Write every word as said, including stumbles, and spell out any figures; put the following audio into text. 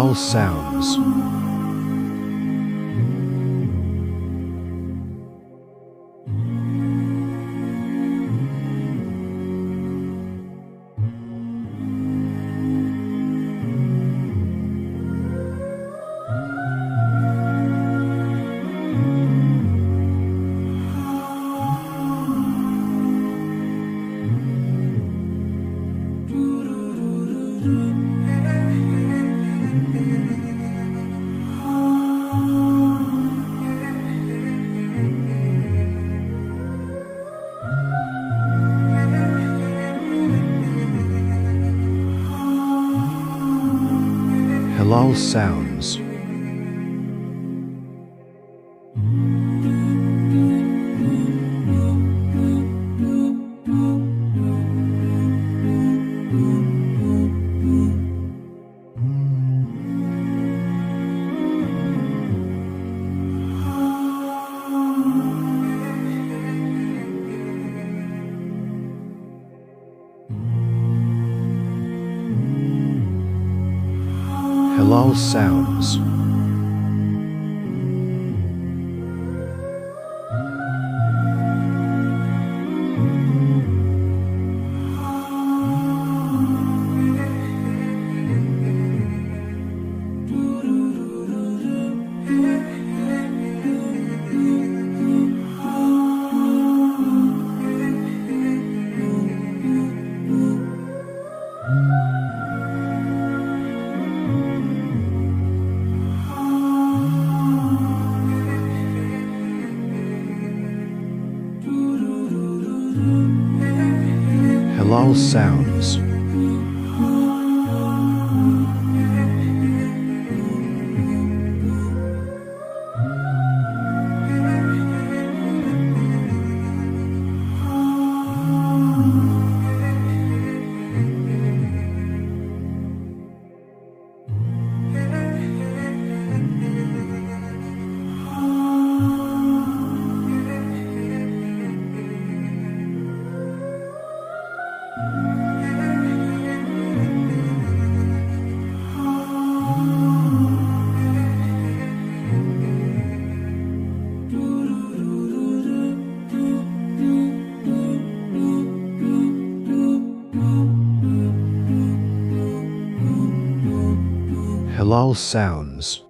lull sounds. Halal sounds. Halal sounds. Halal sounds. Halal sounds.